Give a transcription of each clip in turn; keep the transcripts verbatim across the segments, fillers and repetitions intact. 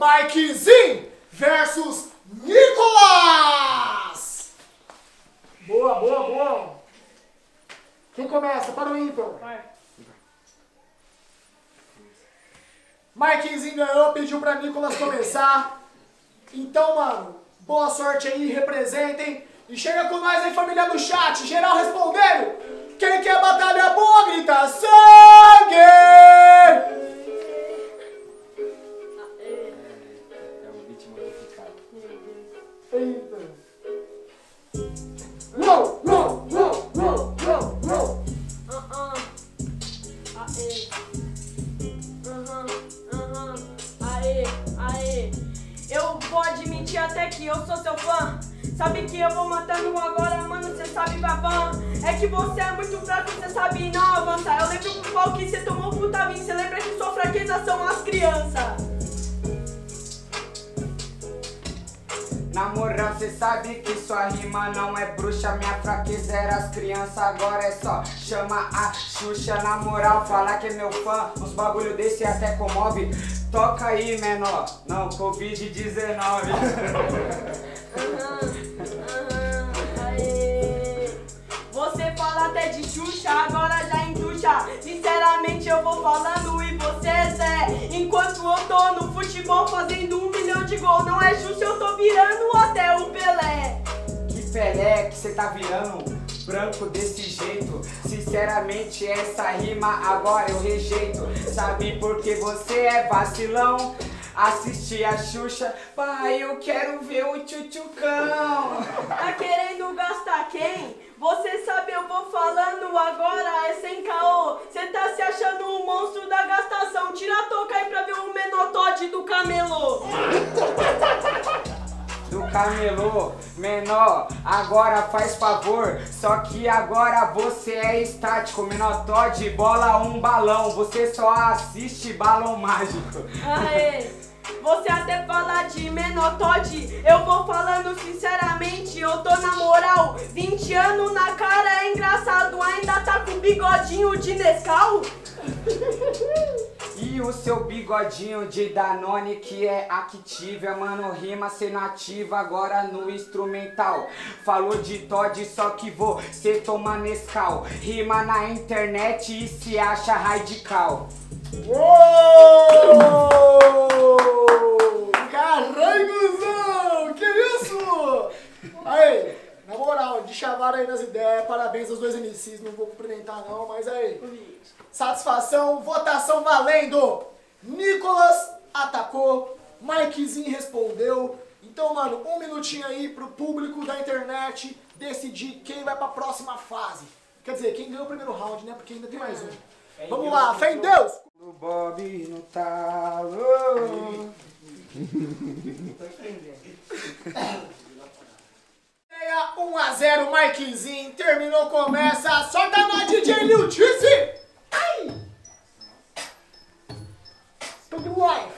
Mikezinho versus Nicollas! Boa, boa, boa! Quem começa? Para o ímpar! Vai! Mikezinho ganhou, pediu pra Nicollas começar. Então, mano, boa sorte aí, representem. E chega com nós aí, família do chat, geral respondendo. Quem quer batalha boa, grita sangue! Eita! Não, não, não, não, não, não! Ah, ah, aê! Aham, aham, aê, aê! Eu pode mentir até que eu sou seu fã. Sabe que eu vou matando agora, mano, cê sabe, babã. É que você é muito fraco, cê sabe não avançar. Eu lembro com qual que cê tomou puta vinho. Cê lembra que sua fraqueza são as crianças. Na moral, cê sabe que sua rima não é bruxa. Minha fraqueza era as crianças, agora é só chama a Xuxa. Na moral, falar que é meu fã, uns bagulho desse até comove. Toca aí, menor, não, covid dezenove. Você fala até de Xuxa, agora já entuxa. Sinceramente eu vou falando e você é. Enquanto eu tô no futebol fazendo um milhão de gol, não é Xuxa, eu tô virando até o Pelé. Que Pelé que cê tá virando, branco desse jeito. Sinceramente essa rima agora eu rejeito. Sabe por que você é vacilão? Assistir a Xuxa, pai, eu quero ver o tchutchucão. Tá querendo gastar quem? Você sabe, eu vou falando agora, é sem caô. Cê tá se achando um monstro da gastação. Tira a touca aí pra ver o menotote do camelô. Do camelô, menor, agora faz favor. Só que agora você é estático, menor Todd, bola um balão. Você só assiste balão mágico. Aê, você até fala de menor Todd. Eu vou falando sinceramente, eu tô na moral. vinte anos na cara é engraçado, ainda tá com bigodinho de Nescau? E o seu bigodinho de Danone que é activa, mano, rima sendo ativa agora no instrumental. Falou de Todd, só que você toma Nescau. Rima na internet e se acha radical. Uou! Carangozão! Que isso? Aí, na moral, de chavar aí nas ideias, parabéns aos dois M Cs, não vou cumprimentar não, mas aí... Satisfação, votação valendo! Nicollas atacou, Mikezinho respondeu. Então, mano, um minutinho aí pro público da internet decidir quem vai pra próxima fase. Quer dizer, quem ganhou o primeiro round, né? Porque ainda tem mais um. É. Vamos é lá, fé em Deus! O Bob no talo. Tô entendendo. um a zero, Mikezinho terminou, começa, solta na D J Liltice! Ai! Tudo live!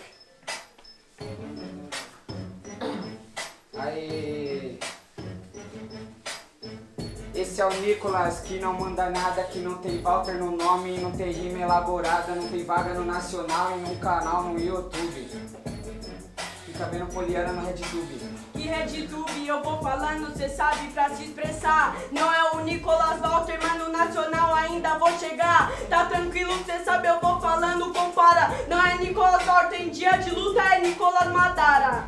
Aê! Esse é o Nicollas que não manda nada, que não tem Walter no nome, não tem rima elaborada, não tem vaga no Nacional e no canal no YouTube. Fica vendo Poliana no Red Tube. Red Tube, eu vou falando, cê sabe pra se expressar. Não é o Nicollas Walter, mas no Nacional ainda vou chegar. Tá tranquilo, cê sabe, eu vou falando, compara. Não é Nicollas Walter em dia de luta, é Nicollas Madara.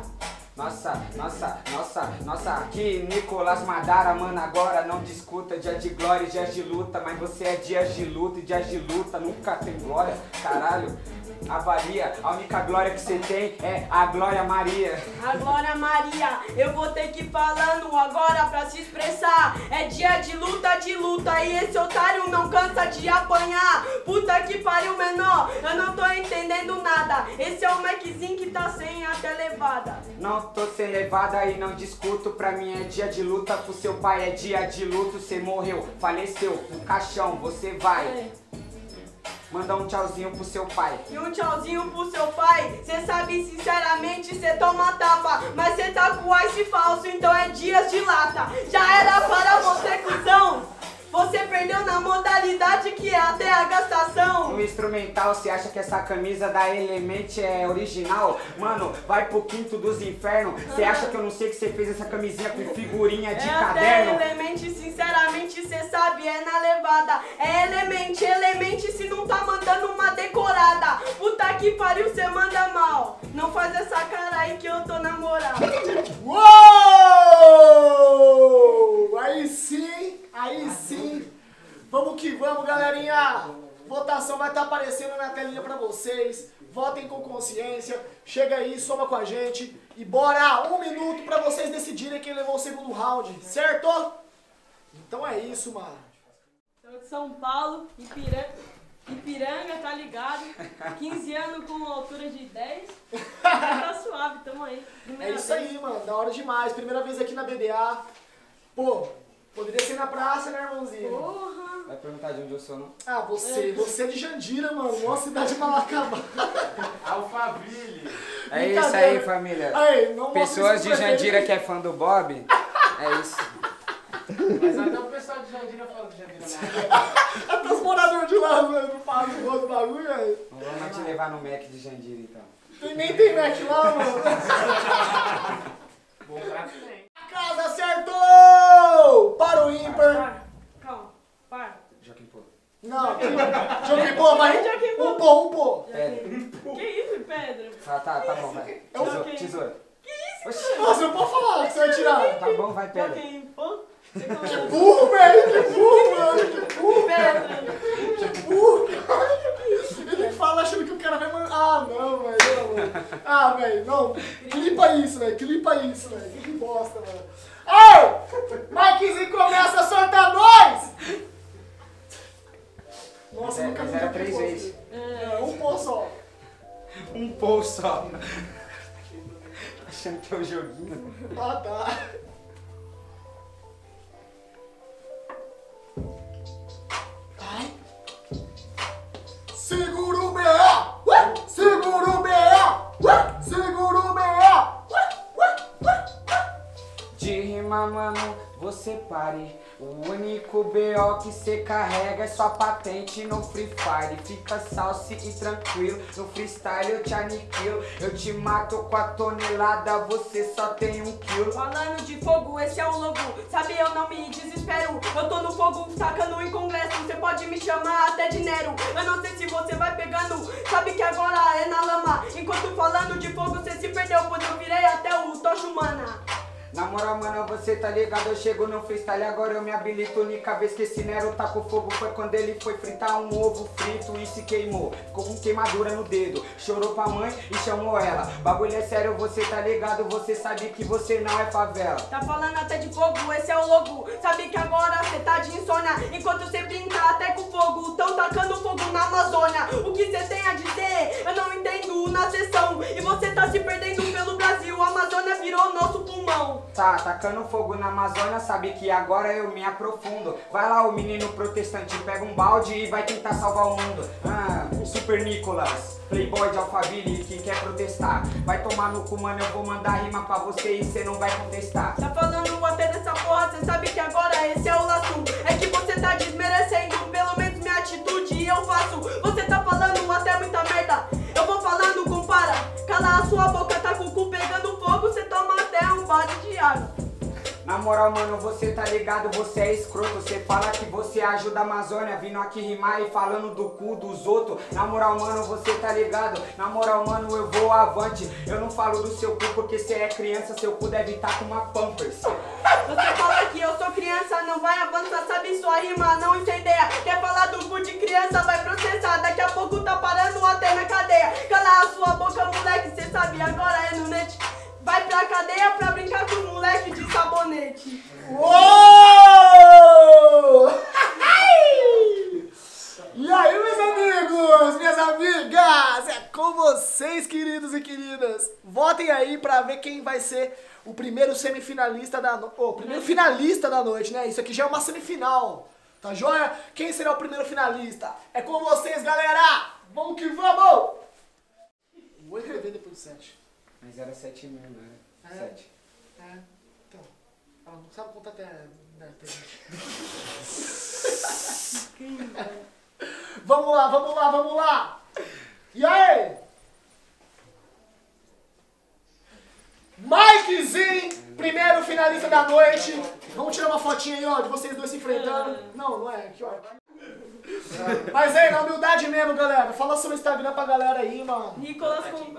Nossa, nossa, nossa, nossa, aqui Nicollas Madara, mano, agora não discuta. Dia de glória e dia de luta, mas você é dia de luta e dia de luta, nunca tem glória, caralho. Avalia, a única glória que você tem é a Glória Maria. A Glória Maria, eu vou ter que ir falando agora pra se expressar. É dia de luta, de luta, e esse otário não cansa de apanhar. Puta que pariu, menor, eu não tô entendendo nada. Esse é o Mikezinho que tá sem até levada. Não tô sem levada e não discuto. Pra mim é dia de luta, pro seu pai é dia de luto. Você morreu, faleceu, no caixão você vai. É. Manda um tchauzinho pro seu pai. E um tchauzinho pro seu pai. Cê sabe, sinceramente, cê toma tapa. Mas cê tá com ice falso, então é dias de lata. Já era para você, cuzão. Você perdeu na modalidade que é até a gastação. No instrumental, você acha que essa camisa da Element é original? Mano, vai pro quinto dos infernos. Você ah. acha que eu não sei que você fez essa camisinha com figurinha de é caderno? Até Element, sinceramente, você sabe, é na levada. É Element, Element, se não tá mandando uma decorada. Puta que pariu, você manda mal. Não faz essa cara aí que eu tô na moral. Uou! Aí sim, aí sim. Vamos que vamos, galerinha. Votação vai estar aparecendo na telinha pra vocês. Votem com consciência. Chega aí, soma com a gente. E bora! Um minuto pra vocês decidirem quem levou o segundo round, certo? Então é isso, mano. Sou de São Paulo, Ipiranga. Ipiranga, tá ligado? quinze anos com altura de dez. Tá suave, tamo aí. Primeira é isso vez. Aí, mano. Da hora demais. Primeira vez aqui na B D A. Pô, poderia ser na praça, né, irmãozinho? Porra! Vai perguntar de onde eu sou, não? Ah, você. É. Você é de Jandira, mano. Uma cidade mal acabada. Alphaville. É isso aí, família. Aí, não pessoas de Jandira que é fã do Bob. É isso. Mas até o pessoal de Jandira fala de Jandira. É pros moradores de lá, mano, não fala do outro bagulho, velho. Vamos te levar no Mac de Jandira, então. Tem, nem tem Mac lá, mano. Bom prato tem. A casa acertou! Para o ímpar. Calma, para. Joaquim Pô. Não, Joaquim Pô, vai. Joaquim Pô. Um pô, um pô. Pedra. Que isso, pedra? Ah, tá, tá bom, vai. Tesoura, tesoura. Que isso, cara? Nossa, eu posso falar que você vai tirar. Tá bom, vai, pedra. Joaquim Pô. Que burro, velho! Que burro, mano! Que burro, velho! Que burro, cara! Ele fala achando que o cara vai mandar. Ah, não, velho! Ah, velho, não! Clipa isso, velho! Clipa isso, velho! Que bosta, mano! Ei! Mikezinho começa a soltar nós! Nossa, é, nunca vi um três vezes. É, um pô só! Um pô só! Achando que é um joguinho. Ah, tá! Segura o B A! Segura o B A! Segura o B A! De rima, mano, você pare. O único B O que cê carrega é sua patente no Free Fire. Fica salse e tranquilo, no freestyle eu te aniquilo. Eu te mato com a tonelada, você só tem um kill. Falando de fogo, esse é o logo. Sabe, eu não me desespero. Eu tô no fogo, sacando em congresso. Você pode me chamar até de Nero. Eu não sei se você vai pegando. Sabe que agora é na lama. Enquanto falando de fogo, cê se perdeu, pois eu virei até o Tojo Mana. Na moral, mano, você tá ligado, eu chego no freestyle, agora eu me habilito. Única vez que esse Nero tá com fogo foi quando ele foi fritar um ovo frito e se queimou. Ficou com queimadura no dedo, chorou pra mãe e chamou ela. Bagulho é sério, você tá ligado, você sabe que você não é favela. Tá falando até de fogo, esse é o logo. Sabe que agora cê tá de insônia, enquanto você brinca até com fogo. Tão tacando fogo na Amazônia. O que você tem a dizer, eu não entendo na sessão. E você tá se perdendo pelo Brasil, a Amazônia virou nosso pulmão. Tá tacando fogo na Amazônia, sabe que agora eu me aprofundo. Vai lá o menino protestante, pega um balde e vai tentar salvar o mundo. Ah, Super Nicollas, playboy de Alphaville que quer protestar. Vai tomar no cu, mano, eu vou mandar rima pra você e você não vai contestar. Tá falando até dessa porra, cê sabe que agora esse é o laço. É que você tá desmerecendo, pelo menos minha atitude e eu faço. Você tá falando até muita merda, eu vou falando, compara. Cala a sua boca, tá com o cu pegando fogo, cê toma até um balde de água. Na moral, mano, você tá ligado, você é escroto. Você fala que você ajuda a Amazônia, vindo aqui rimar e falando do cu dos outros. Na moral, mano, você tá ligado. Na moral, mano, eu vou avante. Eu não falo do seu cu porque você é criança, seu cu deve estar com uma Pampers. Você fala que eu sou criança, não vai avançar, sabe sua rima, não incendeia. Quer falar do cu de criança, vai processar. Daqui a pouco tá parando até na cadeia. Cala a sua boca, moleque, cê sabe, agora é no net. Vai pra cadeia pra brincar com o moleque de sabonete. Uou! E aí, meus amigos, minhas amigas, é com vocês, queridos e queridas. Votem aí pra ver quem vai ser o primeiro semifinalista da noite. Oh, primeiro finalista da noite, né? Isso aqui já é uma semifinal, tá joia? Quem será o primeiro finalista? É com vocês, galera! Vamos que vamos! Vou escrever depois do set. Mas era sete mil, né? É. sete. É. Então. Ela não sabe contar até. Vamos lá, vamos lá, vamos lá! E aí? Mikezinho, primeiro finalista da noite. Vamos tirar uma fotinha aí, ó, de vocês dois se enfrentando. Não, não é. Aqui, ó. Mas aí, na humildade mesmo, galera. Fala seu Instagram pra galera aí, mano. Nicollas com...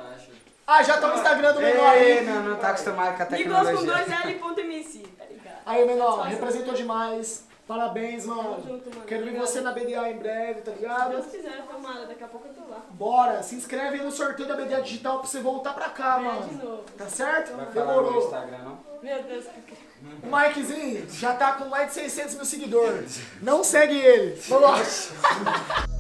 Ah, já tá no Instagram do menor aí. Não, não tá acostumado com a tecnologia. Nicollas com dois L ponto M C, tá ligado? Aí, menor, representou demais. Parabéns, mano. Junto, mano. Quero ver você na B D A em breve, tá ligado? Se Deus quiser, tomara, daqui a pouco eu tô lá. Bora, se inscreve aí no sorteio da B D A Digital pra você voltar pra cá, é, mano. De novo. Tá certo? Vai demorou. No Instagram, não? Meu Deus. O Mikezinho já tá com mais de seiscentos mil seguidores. Não segue ele. Vamos lá.